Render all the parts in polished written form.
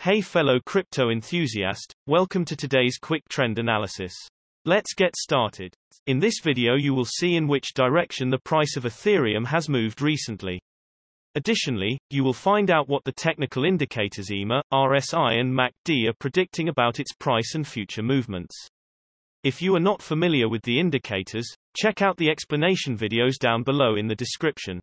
Hey fellow crypto enthusiast, welcome to today's quick trend analysis. Let's get started. In this video you will see in which direction the price of Ethereum has moved recently. Additionally, you will find out what the technical indicators EMA, RSI and MACD are predicting about its price and future movements. If you are not familiar with the indicators, check out the explanation videos down below in the description.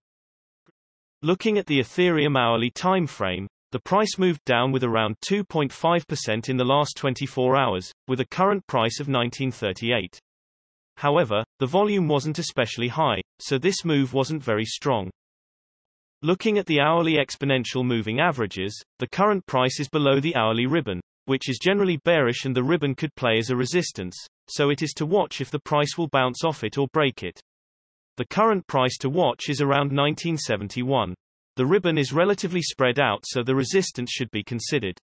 Looking at the Ethereum hourly time frame, the price moved down with around 2.5% in the last 24 hours, with a current price of 1938. However, the volume wasn't especially high, so this move wasn't very strong. Looking at the hourly exponential moving averages, the current price is below the hourly ribbon, which is generally bearish, and the ribbon could play as a resistance, so it is to watch if the price will bounce off it or break it. The current price to watch is around 1971. The ribbon is relatively spread out, so the resistance should be considered.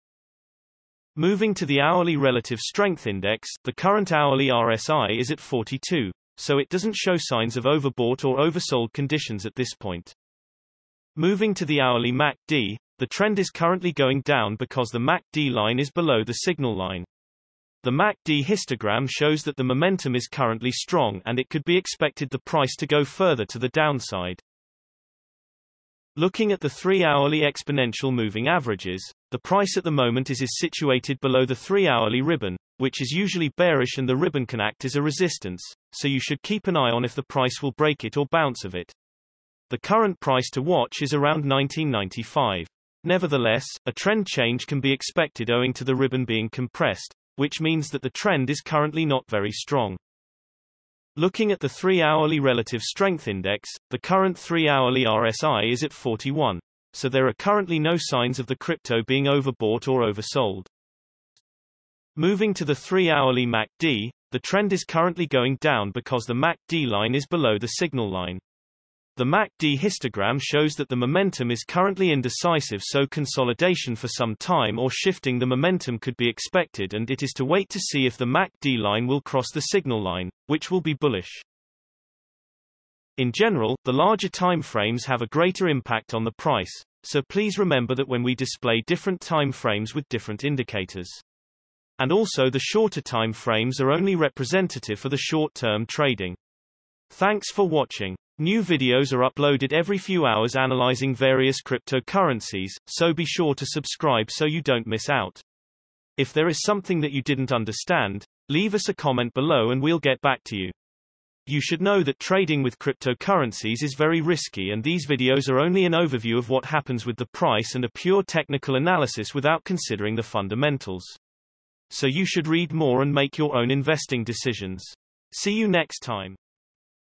Moving to the hourly relative strength index, the current hourly RSI is at 42, so it doesn't show signs of overbought or oversold conditions at this point. Moving to the hourly MACD, the trend is currently going down because the MACD line is below the signal line. The MACD histogram shows that the momentum is currently strong, and it could be expected the price to go further to the downside. Looking at the 3-hourly exponential moving averages, the price at the moment is situated below the 3-hourly ribbon, which is usually bearish, and the ribbon can act as a resistance, so you should keep an eye on if the price will break it or bounce off it. The current price to watch is around 1995. Nevertheless, a trend change can be expected owing to the ribbon being compressed, which means that the trend is currently not very strong. Looking at the 3-hourly relative strength index, the current 3-hourly RSI is at 41, so there are currently no signs of the crypto being overbought or oversold. Moving to the 3-hourly MACD, the trend is currently going down because the MACD line is below the signal line. The MACD histogram shows that the momentum is currently indecisive, so consolidation for some time or shifting the momentum could be expected, and it is to wait to see if the MACD line will cross the signal line, which will be bullish. In general, the larger time frames have a greater impact on the price, so please remember that when we display different time frames with different indicators. And also, the shorter time frames are only representative for the short-term trading. Thanks for watching. New videos are uploaded every few hours analyzing various cryptocurrencies, so be sure to subscribe so you don't miss out. If there is something that you didn't understand, leave us a comment below and we'll get back to you. You should know that trading with cryptocurrencies is very risky, and these videos are only an overview of what happens with the price and a pure technical analysis without considering the fundamentals. So you should read more and make your own investing decisions. See you next time.